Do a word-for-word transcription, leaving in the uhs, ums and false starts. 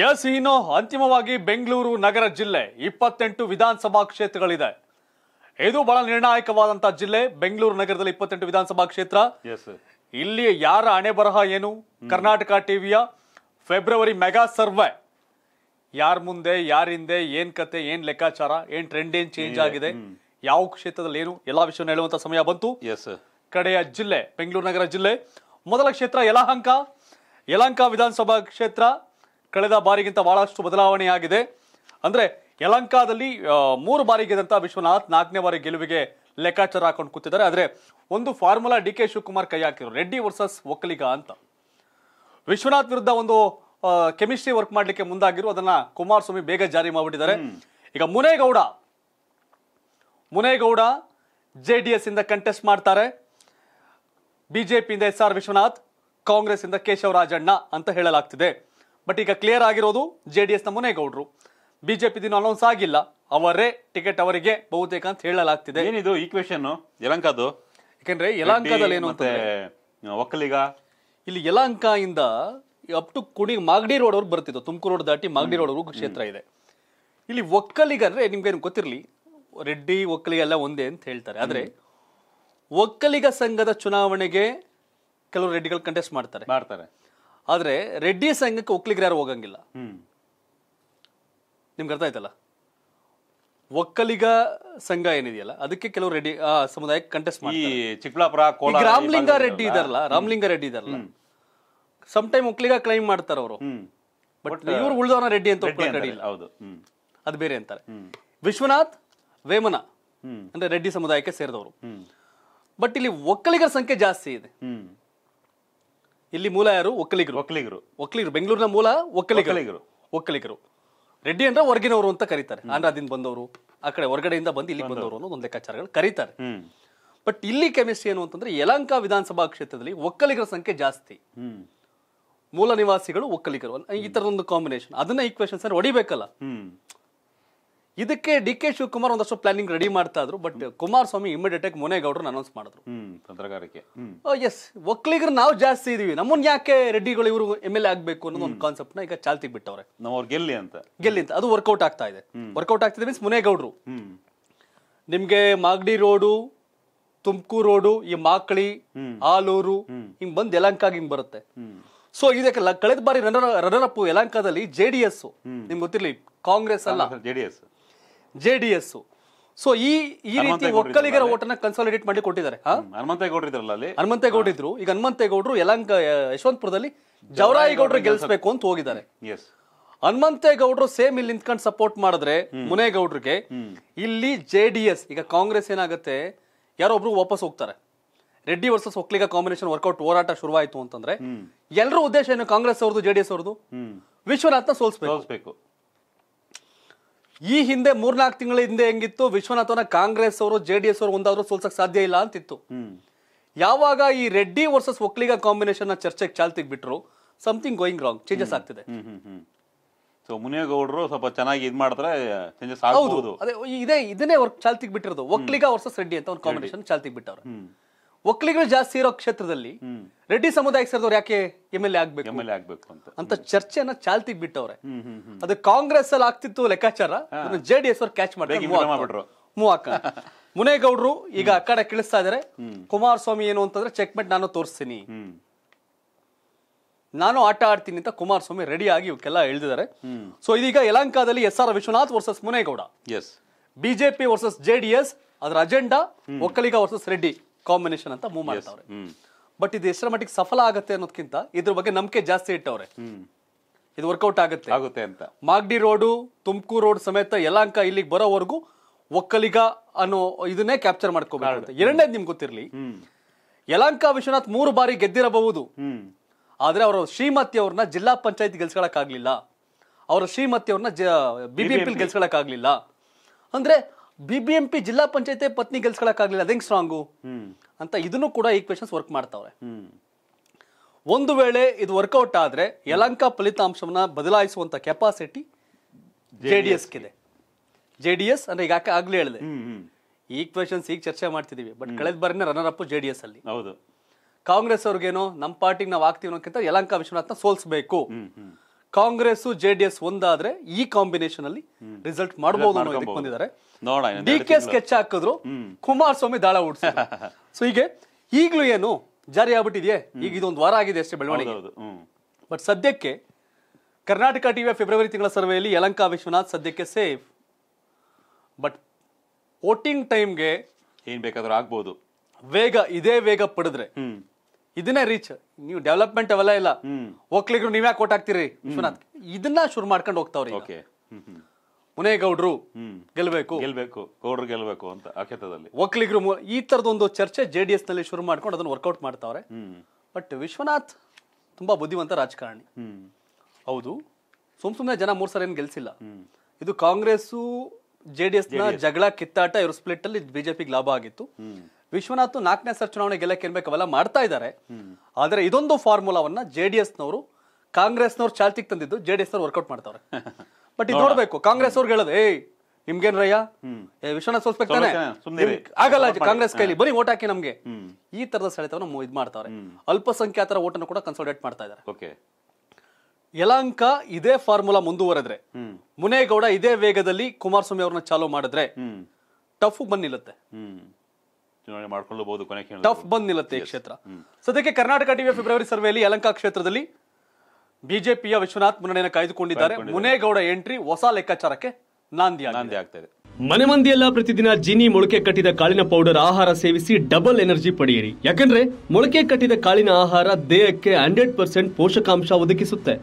Yes ಇನ್ನು ಅಂತಿಮವಾಗಿ ಬೆಂಗಳೂರು ನಗರ ಜಿಲ್ಲೆ ಇಪ್ಪತ್ತೆಂಟು ವಿಧಾನಸಭಾ ಕ್ಷೇತ್ರಗಳಿದೆ ಇದು ಬಹಳ ನಿರ್ಣಾಯಕವಾದಂತ ಜಿಲ್ಲೆ ಬೆಂಗಳೂರು ನಗರದಲ್ಲಿ ಇಪ್ಪತ್ತೆಂಟು ವಿಧಾನಸಭಾ ಕ್ಷೇತ್ರ ಯಸ್ ಇಲ್ಲಿ ಯಾರ ಹಣೆಬರಹ ಏನು ಕರ್ನಾಟಕ ಟಿವಿಯ ಫೆಬ್ರವರಿ ಮೆಗಾ ಸರ್ವೆ ಯಾರ್ ಮುಂದೆ ಯಾರ್ ಹಿಂದೆ ಏನು ಕತೆ ಏನು ಲೆಕ್ಕಾಚಾರ ಏನು ಟ್ರೆಂಡ್ ಏನು ಚೇಂಜ್ ಆಗಿದೆ ಯಾವ ಕ್ಷೇತ್ರದಲ್ಲಿ ಏನು ಎಲ್ಲಾ ವಿಷಯವನ್ನು ಹೇಳುವಂತ ಸಮಯ ಬಂತು ಯಸ್ ಕಡೆಯ ಜಿಲ್ಲೆ ಬೆಂಗಳೂರು ನಗರ ಜಿಲ್ಲೆ ಮೊದಲ ಕ್ಷೇತ್ರ ಯಲಹಂಕ ಯಲಹಂಕ ವಿಧಾನಸಭಾ ಕ್ಷೇತ್ರ ಕಳೆದ ಬಾರಿಗಿಂತ ಬಹಳಷ್ಟು ಬದಲಾವಣೆ ಆಗಿದೆ ಅಂದ್ರೆ ಯಲಹಂಕದಲ್ಲಿ ಮೂರು ಬಾರಿ ಗೆದ್ದಂತ ವಿಶ್ವನಾಥ್ ನಾಲ್ಕನೇ ಬಾರಿ ಗೆಲುವಿಗೆ ಲೆಕ್ಕಾಚಾರ ಹಾಕೊಂಡು ಕೂತಿದ್ದಾರೆ ಆದ್ರೆ ಒಂದು ಫಾರ್ಮುಲಾ ಡಿ ಕೆ ಶಿವಕುಮಾರ್ ಕೈ ಹಾಕಿದ್ರು ರೆಡ್ಡಿ ವರ್ಸಸ್ ಒಕ್ಕಲಿಗ ಅಂತ ವಿಶ್ವನಾಥ್ ವಿರುದ್ಧ ಒಂದು ಕೆಮಿಸ್ಟ್ರಿ ವರ್ಕ್ ಮಾಡಲಿಕ್ಕೆ ಮುಂದಾಗಿರೋ ಅದನ್ನ ಕುಮಾರಸ್ವಾಮಿ ಬೇಗ ಜಾರಿ ಮಾಡಿಬಿಟ್ಟಿದ್ದಾರೆ ಈಗ ಮುನೇಗೌಡ ಮುನೇಗೌಡ ಜೆಡಿಎಸ್ ಇಂದ ಕಂಟೆಸ್ಟ್ ಮಾಡ್ತಾರೆ ಬಿಜೆಪಿ ಇಂದ ಎಸ್ ಆರ್ ವಿಶ್ವನಾಥ್ ಕಾಂಗ್ರೆಸ್ ಇಂದ ಕೇಶವ ರಾಜಣ್ಣ ಅಂತ ಹೇಳಲಾಗ್ತಿದೆ बट ಈಗ ಕ್ಲಿಯರ್ ಆಗಿರೋದು ಜೆಡಿಎಸ್ ನ ಮುನೇಗೌಡರು ಬಿಜೆಪಿ ದಿನ ಅನೌನ್ಸ್ ಆಗಿಲ್ಲ ಅವರೇ ಟಿಕೆಟ್ ಅವರಿಗೆ ಬಹುತೇಕ ಅಂತ ಹೇಳಲಾಗ್ತಿದೆ ಏನಿದು ಈಕ್ವೇಷನ್ ಯಲಹಂಕದು ಏಕೆಂದ್ರೆ ಯಲಹಂಕದಲ್ಲಿ ಏನು ಅಂತಾರೆ ಒಕ್ಕಲಿಗ ಇಲ್ಲಿ ಯಲಹಂಕ ಇಂದ ಅಪ್ ಟು ಕುಡಿ ಮಾಗಡಿ ರೋಡ್ ವರೆಗೆ ಬರ್ತಿತ್ತು ತುಮಕೂರು ರೋಡ್ ದಾಟಿ ಮಾಗಡಿ ರೋಡ್ ವರೆಗೂ ಕ್ಷೇತ್ರ ಇದೆ ಇಲ್ಲಿ ಒಕ್ಕಲಿಗ ಅಂದ್ರೆ ನಿಮಗೆ ಏನು ಗೊತ್ತಿರಲಿ ರೆಡ್ಡಿ ಒಕ್ಕಲಿಗ ಎಲ್ಲ ಒಂದೇ ಅಂತ ಹೇಳ್ತಾರೆ ಆದ್ರೆ ಒಕ್ಕಲಿಗ ಸಂಘದ ಚುನಾವಣೆಗೆ ಕೆಲವು ರೆಡ್ಡಿಗಳು ಕಂಟೆಸ್ಟ್ ಮಾಡ್ತಾರೆ ಮಾಡ್ತಾರೆ ಆದರೆ ರೆಡ್ಡಿ ಸಂಘಕ್ಕೆ ಒಕ್ಕಲಿಗರು ಯಾರು ಹೋಗಂಗಿಲ್ಲ ನಿಮ್ಗೆ ಅರ್ಥ ಆಯ್ತಲ್ಲ ಒಕ್ಕಲಿಗ ಸಂಘ ಏನಿದೆಯಲ್ಲ ಅದಕ್ಕೆ ಕೆಲವು ರೆಡ್ಡಿ ಸಮುದಾಯಕ್ಕೆ ಕಂಟೆಸ್ಟ್ ಮಾಡ್ತಾರೆ ಈ ಚಿಕ್ಕಬಳ್ಳಾಪುರ ಕೋಲಾರ ರಾಮಲಿಂಗ ರೆಡ್ಡಿ ಇದಾರಲ್ಲ ರಾಮಲಿಂಗ ರೆಡ್ಡಿ ಇದಾರಲ್ಲ ಸಮ್ ಟೈಮ್ ಒಕ್ಕಲಿಗ ಕ್ಲೈಮ್ ಮಾಡ್ತಾರೆ ಅವರು ಬಟ್ ಇವರು ಉಳಿದವನ ರೆಡ್ಡಿ ಅಂತ ಒಪ್ಪಿಕೊಂಡಿಲ್ಲ ಹೌದು ಅದು ಬೇರೆ ಅಂತಾರೆ ವಿಶ್ವನಾಥ್ ವೇಮನ ಅಂದ್ರೆ ರೆಡ್ಡಿ ಸಮುದಾಯಕ್ಕೆ ಸೇರಿದವರು ಬಟ್ ಇಲ್ಲಿ ಒಕ್ಕಲಿಗರ ಸಂಖ್ಯೆ ಜಾಸ್ತಿ ಇದೆ ಇಲ್ಲಿ ಮೂಲ ಯಾರು ಒಕ್ಕಲಿಗರು ಒಕ್ಕಲಿಗರು ಒಕ್ಕಲಿಗರು ಬೆಂಗಳೂರಿನ ಮೂಲ ಒಕ್ಕಲಿಗರು ಒಕ್ಕಲಿಗರು ರೆಡ್ಡಿ ಅಂದ್ರೆ ಹೊರಗಿನವರು ಅಂತ ಕರೀತಾರೆ ಆಂಧ್ರದಿಂದ ಬಂದವರು ಆ ಕಡೆ ಹೊರಗಡೆಯಿಂದ ಬಂದು ಇಲ್ಲಿ ಬಂದವರು ಅನ್ನೋ ಒಂದು ಲೆಕ್ಕಾಚಾರಗಳು ಕರೀತಾರೆ ಬಟ್ ಇಲ್ಲಿ ಕೆಮಿಸ್ಟ್ರಿ ಏನು ಅಂತಂದ್ರೆ ಯಲಹಂಕ ವಿಧಾನಸಭಾ ಕ್ಷೇತ್ರದಲ್ಲಿ ಒಕ್ಕಲಿಗರ ಸಂಖ್ಯೆ ಜಾಸ್ತಿ ಮೂಲ ನಿವಾಸಿಗಳು ಒಕ್ಕಲಿಗರು ಈ ತರದೊಂದು ಕಾಂಬಿನೇಷನ್ ಅದನ್ನ ಈಕ್ವೇಷನ್ಸ್ ಅನ್ನು ಹೊಡಿಬೇಕಲ್ಲ ಇದಕ್ಕೆ ಡಿ ಕೆ ಶಿವಕುಮಾರ್ ಒಂದಷ್ಟು ಪ್ಲಾನಿಂಗ್ ರೆಡಿ ಮಾಡ್ತಾ ಇದ್ರು ಬಟ್ ಕುಮಾರಸ್ವಾಮಿ ಇಮಿಡಿಯೇಟ್ ಆಗಿ ಮುನೇಗೌಡರನ್ನ ಅನೌನ್ಸ್ ಮಾಡಿದ್ರು ತಂತ್ರಗಾರಿಕೆ ಎಸ್ ಒಕ್ಕಲಿಗರು ನಾವು ಜಾಸ್ತಿ ಇದೀವಿ ನಮ್ಮನ್ನ ಯಾಕೆ ರೆಡ್ಡಿಗಳು ಇವರು ಎಮ್ ಎಲ್ ಎ ಆಗ್ಬೇಕು ಅನ್ನೋ ಒಂದು ಕಾನ್ಸೆಪ್ಟ್ ನ ಈಗ ಚಾಲ್ತಿಗೆ ಬಿಟ್ಟವ್ರೆ ನಾವು ಗೆಲ್ಲಿ ಅಂತ ಗೆಲ್ಲಿ ಅಂತ ಅದು ವರ್ಕೌಟ್ ಆಗ್ತಾ ಇದೆ ವರ್ಕೌಟ್ ಆಗ್ತಿದೆ ಮೀನ್ಸ್ ಮುನೇಗೌಡರು ನಿಮ್ಗೆ ಮಾಗಡಿ ರೋಡು ತುಮಕೂರು ರೋಡು ಈ ಮಾಕಳಿ ಆಲೂರು ಹಿಂಗ್ ಬಂದ್ ಯಲಹಂಕಾಗಿ ಹಿಂಗ್ ಬರುತ್ತೆ ಸೊ ಇದಕ್ಕೆ ಕಳೆದ ಬಾರಿ ರನ್ನರ್ ರನ್ನರ್ ಅಪ್ ಯಲಹಂಕದಲ್ಲಿ ಜೆ ಡಿ ಎಸ್ ನಿಮ್ಗೆ ಗೊತ್ತಿರ್ಲಿ ಕಾಂಗ್ರೆಸ್ ಅಲ್ಲ ಜೆಡಿಎಸ್ ಜೆಡಿಎಸ್ ಸೊ ಈ ಈ ರೀತಿ ಒಕ್ಕಲಿಗರ ಓಟನ್ನ ಕನ್ಸಾಲಿಡೇಟ್ ಮಾಡಿ ಕೊಟ್ಟಿದ್ದಾರೆ ಹನುಮಂತೇಗೌಡರು ಇದ್ರಲ್ಲ ಅಲ್ಲಿ ಹನುಮಂತೇಗೌಡರು ಈಗ ಹನುಮಂತೇಗೌಡರು ಯಲಹಂಕ ಯಶವಂತಪುರದಲ್ಲಿ ಜವರಾಯಿಗೌಡರು ಗೆಲ್ಸ್ಬೇಕು ಅಂತ ಹೋಗಿದ್ದಾರೆ ಹನುಮಂತೇಗೌಡರು ಸೇಮ್ ಇಲ್ಲಿ ನಿಂತ್ಕೊಂಡು ಸಪೋರ್ಟ್ ಮಾಡಿದ್ರೆ ಮುನೇಗೌಡರಿಗೆ ಇಲ್ಲಿ ಜೆಡಿಎಸ್ ಈಗ ಕಾಂಗ್ರೆಸ್ ಏನಾಗುತ್ತೆ ಯಾರೊಬ್ರು ವಾಪಸ್ ಹೋಗ್ತಾರೆ Reddy versus Vokkaliga combination workout ಹೋರಾಟ ಶುರುವಾಯಿತು ಅಂತಂದ್ರೆ ಎಲ್ಲರೂ ಉದ್ದೇಶ ಏನು ಕಾಂಗ್ರೆಸ್ ಅವ್ರದ್ದು ಜೆಡಿಎಸ್ ಅವ್ರದ್ದು ವಿಶ್ವನಾಥ್ನ ಸೋಲ್ಸ್ಬೇಕು ಈ ಹಿಂದೆ ಮೂರ್ನಾಲ್ಕು ತಿಂಗಳ ಹಿಂದೆ ಹೆಂಗಿತ್ತು ವಿಶ್ವನಾಥನ ಕಾಂಗ್ರೆಸ್ ಅವರು ಜೆಡಿಎಸ್ ಅವರು ಒಂದಾದ್ರೂ ಸೋಲ್ಸಕ್ ಸಾಧ್ಯ ಇಲ್ಲ ಅಂತಿತ್ತು ಯಾವಾಗ ಈ ರೆಡ್ಡಿ ವರ್ಸಸ್ ಒಕ್ಕಲಿಗ ಕಾಂಬಿನೇಷನ್ ಚರ್ಚೆಗೆ ಚಾಲ್ತಿಗೆ ಬಿಟ್ರು ಸಮಥಿಂಗ್ ಗೋಯಿಂಗ್ ರಾಂಗ್ ಚೇಂಜಸ್ ಆಗ್ತಿದೆ ಸೊ ಮುನೇಗೌಡರು ಸ್ವಲ್ಪ ಚೆನ್ನಾಗಿ ಇದು ಮಾಡ್ತಾರೆ ಚೇಂಜಸ್ ಆಗಬಹುದು ಅದೇ ಇದೇ ಇದನ್ನೇ ವರ್ಕ್ ಚಾಲ್ತಿಗೆ ಬಿಟ್ಟಿರೋದು ಒಕ್ಕಲಿಗ ವರ್ಸಸ್ ರೆಡ್ಡಿ ಅಂತ ಒಂದು ಕಾಂಬಿನೇಷನ್ ಚಾಲ್ತಿಗೆ ಬಿಟ್ಟವ್ರು ಒಕ್ಕಲಿಗರು ಜಾಸ್ತಿ ಇರೋ ಕ್ಷೇತ್ರದಲ್ಲಿ ರೆಡ್ಡಿ ಸಮುದಾಯಕ್ಕೆ ಸೇರಿದವ್ರು ಯಾಕೆ ಎಮ್ ಎಲ್ ಎ ಆಗ್ಬೇಕು ಎಮ್ ಎಲ್ ಎ ಆಗ್ಬೇಕು ಅಂತ ಅಂತ ಚರ್ಚೆನ ಚಾಲ್ತಿಗೆ ಬಿಟ್ಟವ್ರೆ ಅದು ಕಾಂಗ್ರೆಸ್ ಅಲ್ಲಿ ಆಗ್ತಿತ್ತು ಲೆಕ್ಕಾಚಾರ ಜೆಡಿಎಸ್ ಅವ್ರು ಕ್ಯಾಚ್ ಮಾಡ್ತಾರೆ ಮೂವಕ್ಕ ಮುನೇಗೌಡರು ಈಗ ಆ ಕಡೆ ಕಿಳಿಸ್ತಾ ಇದಾರೆ ಕುಮಾರಸ್ವಾಮಿ ಏನು ಅಂತಂದ್ರೆ ಚೆಕ್ ಮೇಟ್ ನಾನು ತೋರಿಸ್ತೀನಿ ನಾನು ಆಟ ಆಡ್ತೀನಿ ಅಂತ ಕುಮಾರಸ್ವಾಮಿ ರೆಡಿ ಆಗಿ ಇವಕ್ಕೆಲ್ಲ ಎಳ್ದಿದ್ದಾರೆ ಸೊ ಇದೀಗ ಯಲಹಂಕದಲ್ಲಿ S R Vishwanath versus Munegowda S BJP versus JDS ಅದರ agenda Vokkaliga versus Reddy combination ಅಂತ ಮೂವ್ ಮಾಡ್ತಾವ್ರೆ ಬಟ್ ಇದು ಎಷ್ಟರ ಮಟ್ಟಿಗೆ ಸಫಲ ಆಗುತ್ತೆ ಅನ್ನೋದಕ್ಕಿಂತ ಇದ್ರ ಬಗ್ಗೆ ನಂಬಿಕೆ ಜಾಸ್ತಿ ಇಟ್ಟವ್ರೆ ಇದು ವರ್ಕೌಟ್ ಆಗುತ್ತೆ ಆಗುತ್ತೆ ಅಂತ ಮಾಗಡಿ ರೋಡು ತುಮಕೂರು ರೋಡ್ ಸಮೇತ ಯಲಹಂಕ ಇಲ್ಲಿಗೆ ಬರೋವರೆಗೂ ಒಕ್ಕಲಿಗ ಅನ್ನೋ ಇದನ್ನೇ ಕ್ಯಾಪ್ಚರ್ ಮಾಡ್ಕೋಬೇಕು ಎರಡನೇದು ನಿಮ್ಗೆ ಗೊತ್ತಿರಲಿ ಯಲಹಂಕ ವಿಶ್ವನಾಥ್ ಮೂರು ಬಾರಿ ಗೆದ್ದಿರಬಹುದು ಆದ್ರೆ ಅವರ ಶ್ರೀಮತಿ ಅವ್ರನ್ನ ಜಿಲ್ಲಾ ಪಂಚಾಯತ್ ಗೆಲ್ಸ್ಕೊಳಕ್ಕಾಗ್ಲಿಲ್ಲ ಅವರ ಶ್ರೀಮತಿ ಅವ್ರನ್ನ ಬಿಬಿಎಂಪಿ ಗೆಲ್ಸ್ಕೊಳಕ್ಕಾಗ್ಲಿಲ್ಲ ಅಂದ್ರೆ ಬಿಬಿಎಂಪಿ ಜಿಲ್ಲಾ ಪಂಚಾಯತಿ ಪತ್ನಿ ಗೆಲ್ಸ್ಕೊಳಕ್ಕಾಗ್ಲಿಲ್ಲ ಅದೇ ಸ್ಟ್ರಾಂಗು ಅಂತ ಇದನ್ನು ಕೂಡ ಈಕ್ವೇಶನ್ಸ್ ವರ್ಕ್ ಮಾಡ್ತಾವ್ರೆ ಒಂದು ವೇಳೆ ಇದು ವರ್ಕೌಟ್ ಆದ್ರೆ ಯಲಹಂಕ ಫಲಿತಾಂಶವನ್ನ ಬದಲಾಯಿಸುವಂತ ಕೆಪಾಸಿಟಿ ಜೆಡಿಎಸ್ ಇದೆ ಜೆಡಿಎಸ್ ಅಂದ್ರೆ ಈಗ ಯಾಕೆ ಆಗ್ಲೇ ಹೇಳಿದೆ ಈಕ್ವೇಶನ್ಸ್ ಈಗ ಚರ್ಚೆ ಮಾಡ್ತಿದೀವಿ ಬಟ್ ಕಳೆದ ಬಾರಿನ ರನ್ನರ್ ಅಪ್ ಜೆಡಿಎಸ್ ಅಲ್ಲಿ ಹೌದು ಕಾಂಗ್ರೆಸ್ ಅವ್ರಿಗೇನೋ ನಮ್ಮ ಪಾರ್ಟಿಗೆ ನಾವು ಆಗ್ತೀವಿ ಅನ್ನೋಕ್ಕಿಂತ ಯಲಹಂಕ ವಿಶ್ವನಾಥ್ನ ಸೋಲ್ಸ್ಬೇಕು ಕಾಂಗ್ರೆಸ್ ಜೆಡಿಎಸ್ ಒಂದಾದ್ರೆ ಈ ಕಾಂಬಿನೇಷನ್ ಅಲ್ಲಿ ರಿಸಲ್ಟ್ ಮಾಡಬಹುದು ಅನ್ನೋ ಇದಕ್ಕೆ ಬಂದಿದ್ದಾರೆ. ಡಿ ಕೆ ಸ್ಕೆಚ್ ಹಾಕಿದ್ರು, ಕುಮಾರಸ್ವಾಮಿ ದಾಳ ಓಡಿಸಿದ್ರು. ಸೊ ಹೀಗೆ ಈಗಲೂ ಏನು ಜಾರಿ ಆಗ್ಬಿಟ್ಟಿದೆಯೇ, ಈಗ ಇದೊಂದು ವಾರ ಆಗಿದೆ ಅಷ್ಟೇ ಬೆಳವಣಿಗೆ. ಬಟ್ ಸದ್ಯಕ್ಕೆ ಕರ್ನಾಟಕ ಟಿವಿಯ ಫೆಬ್ರವರಿ ತಿಂಗಳ ಸರ್ವೆಯಲ್ಲಿ ಯಲಹಂಕ ವಿಶ್ವನಾಥ್ ಸದ್ಯಕ್ಕೆ ಸೇಫ್. ಬಟ್ ವೋಟಿಂಗ್ ಟೈಮ್ಗೆ ಏನ್ ಬೇಕಾದ್ರೂ ಆಗ್ಬಹುದು. ವೇಗ ಇದೇ ವೇಗ ಪಡೆದ್ರೆ ಇದನ್ನೇ ರೀಚ್, ನೀವು ಡೆವಲಪ್ಮೆಂಟ್ ಅವೆಲ್ಲ ಇಲ್ಲ, ಒಕ್ಕಲಿಗರು ನೀವ್ಯಾ ಕೋಟ್ ಹಾಕ್ತಿರಿ ವಿಶ್ವನಾಥ್, ಇದನ್ನ ಶುರು ಮಾಡ್ಕೊಂಡು ಹೋಗ್ತಾವ್ರಿ. ಮುನೇಗೌಡರು ಗೆಲ್ಬೇಕು ಗೆಲ್ಬೇಕು ಗೌಡ್ರು ಗೆಲ್ಬೇಕು ಅಂತ ಆಕೆತದಲ್ಲಿ ಒಕ್ಕಲಿಗರು ಈ ತರದೊಂದು ಚರ್ಚೆ ಜೆಡಿಎಸ್ ನಲ್ಲಿ ಶುರು ಮಾಡ್ಕೊಂಡು ಅದನ್ನ ವರ್ಕೌಟ್ ಮಾಡ್ತಾವ್ರೆ. ಬಟ್ ವಿಶ್ವನಾಥ್ ತುಂಬಾ ಬುದ್ಧಿವಂತ ರಾಜಕಾರಣಿ. ಹೌದು, ಸುಮ್ ಸುಮ್ನೆ ಜನ ಮೂರ್ ಸಲ ಏನ್ ಗೆಲ್ಸಿಲ್ಲ. ಇದು ಕಾಂಗ್ರೆಸ್ಸು ಜೆಡಿಎಸ್ ನ ಜಗಳ ಕಿತ್ತಾಟ, ಇವ್ರ ಸ್ಪ್ಲಿಟ್ ಅಲ್ಲಿ ಬಿಜೆಪಿಗೆ ಲಾಭ ಆಗಿತ್ತು. ವಿಶ್ವನಾಥ್ ನಾಲ್ಕನೇ ಸರ್ ಚುನಾವಣೆ ಗೆಲ್ಲಕ್ಕೆ ಏನ್ಬೇಕು ಅವೆಲ್ಲ ಮಾಡ್ತಾ ಇದ್ದಾರೆ. ಆದ್ರೆ ಇದೊಂದು ಫಾರ್ಮುಲಾವನ್ನ ಜೆಡಿಎಸ್ನವರು ಕಾಂಗ್ರೆಸ್ನವ್ರು ಚಾಲ್ತಿಗೆ ತಂದಿದ್ದು, ಜೆಡಿಎಸ್ನವ್ರು ವರ್ಕೌಟ್ ಮಾಡ್ತಾವ್ರೆ. ಬಟ್ ಇದು ನೋಡ್ಬೇಕು, ಕಾಂಗ್ರೆಸ್ ಅವ್ರಿಗೆ ಹೇಳೋದು, ಏಯ್ ನಿಮ್ಗೇನ್ ರಯ್ಯ, ವಿಶ್ವನಾಥ್ ಸೋಲ್ಸ್ಬೇಕಾನೆ ಆಗಲ್ಲ ಕಾಂಗ್ರೆಸ್ ಕೈಲಿ, ಬರೀ ಓಟ್ ಹಾಕಿ ನಮ್ಗೆ, ಈ ತರದ ಸೆಳೆತವನ್ನು ಇದ್ ಮಾಡ್ತಾವ್ರೆ. ಅಲ್ಪಸಂಖ್ಯಾತರ ಓಟನ್ನು ಕೂಡ ಕನ್ಸಲ್ಟೇಟ್ ಮಾಡ್ತಾ ಇದ್ದಾರೆ. ಯಲಹಂಕ ಇದೇ ಫಾರ್ಮುಲಾ ಮುಂದುವರೆದ್ರೆ, ಮುನೇಗೌಡ ಇದೇ ವೇಗದಲ್ಲಿ ಕುಮಾರಸ್ವಾಮಿ ಅವ್ರನ್ನ ಚಾಲೂ ಮಾಡಿದ್ರೆ ಟಫ್ ಬಂದ್ ನಿಲ್ಲುತ್ತೆ, ಟಫ್ ಬಂದ್ ನಿಲ್ಲುತ್ತೆ ಈ ಕ್ಷೇತ್ರ. ಸದ್ಯಕ್ಕೆ ಕರ್ನಾಟಕ ಟಿವಿಯ ಫೆಬ್ರವರಿ ಸರ್ವೆಯಲ್ಲಿ ಯಲಹಂಕ ಕ್ಷೇತ್ರದಲ್ಲಿ ಬಿಜೆಪಿಯ ವಿಶ್ವನಾಥ್ ಮುನ್ನಡೆಯನ್ನು ಕಾಯ್ದುಕೊಂಡಿದ್ದಾರೆ. ಮುನೇಗೌಡ ಎಂಟ್ರಿ ಹೊಸ ಲೆಕ್ಕಾಚಾರಕ್ಕೆ ನಾಂದಿ ಆಗ್ತಾ ಇದೆ. ಮನೆ ಮಂದಿಯೆಲ್ಲ ಪ್ರತಿದಿನ ಜಿನಿ ಮೊಳಕೆ ಕಟ್ಟಿದ ಕಾಳಿನ ಪೌಡರ್ ಆಹಾರ ಸೇವಿಸಿ ಡಬಲ್ ಎನರ್ಜಿ ಪಡೆಯಿರಿ. ಯಾಕಂದ್ರೆ ಮೊಳಕೆ ಕಟ್ಟಿದ ಕಾಳಿನ ಆಹಾರ ದೇಹಕ್ಕೆ ಹಂಡ್ರೆಡ್ ಪರ್ಸೆಂಟ್ ಪೋಷಕಾಂಶ ಒದಗಿಸುತ್ತೆ.